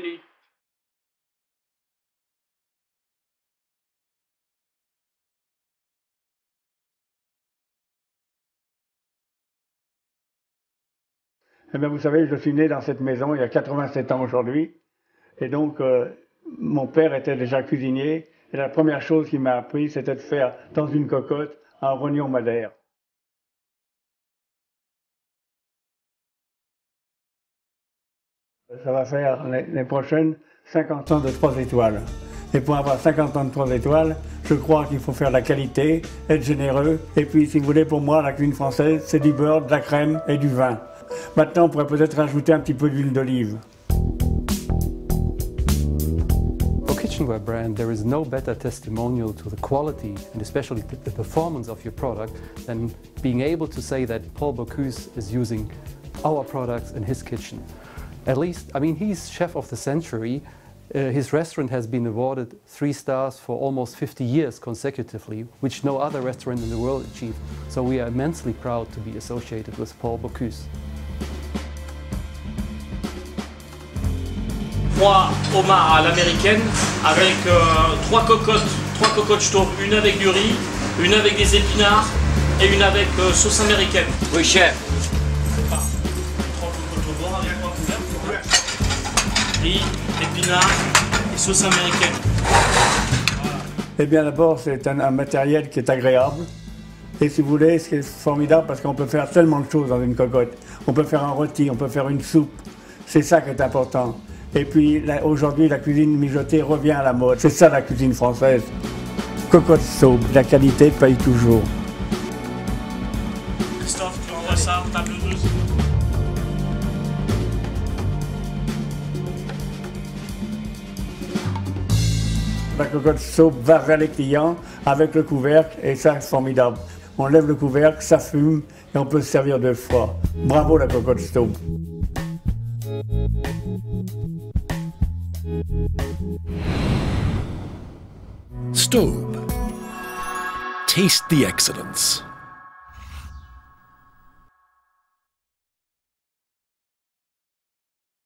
bienvenue. Eh bien, vous savez, je suis né dans cette maison il y a 87 ans aujourd'hui. Et donc, mon père était déjà cuisinier. Et la première chose qu'il m'a appris, c'était de faire dans une cocotte un rognon madère. Ça va faire les prochaines 50 ans de 3 étoiles. Et pour avoir 50 ans de 3 étoiles, je crois qu'il faut faire de la qualité, être généreux. Et puis, si vous voulez, pour moi, la cuisine française, c'est du beurre, de la crème et du vin. Maintenant, on pourrait peut-être rajouter un petit peu d'huile d'olive. For Kitchenware brand, there is no better testimonial to the quality and especially the performance of your product than being able to say that Paul Bocuse is using our products in his kitchen. At least, I mean, he's chef of the century. His restaurant has been awarded 3 stars for almost 50 years consecutively, which no other restaurant in the world achieved. So we are immensely proud to be associated with Paul Bocuse. Trois homards à l'américaine avec 3 cocottes Staub, une avec du riz, une avec des épinards et une avec sauce américaine. Oui, chef. Riz, épinards et sauce américaine. Voilà. Eh bien d'abord c'est un matériel qui est agréable et si vous voulez c'est formidable parce qu'on peut faire tellement de choses dans une cocotte. On peut faire un rôti, on peut faire une soupe, c'est ça qui est important. Et puis aujourd'hui la cuisine mijotée revient à la mode, c'est ça la cuisine française. Cocotte Staub, la qualité paye toujours. Christophe, tu envoies ça en table 12. La cocotte Staub va vers les clients avec le couvercle et ça c'est formidable. On lève le couvercle, ça fume et on peut se servir 2 fois. Bravo la cocotte Staub. Staub. Taste the excellence.